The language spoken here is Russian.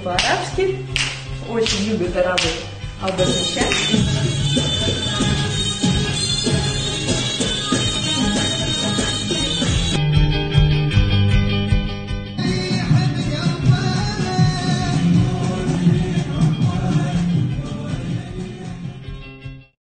очень по-арабски, очень любит арабы обозначать.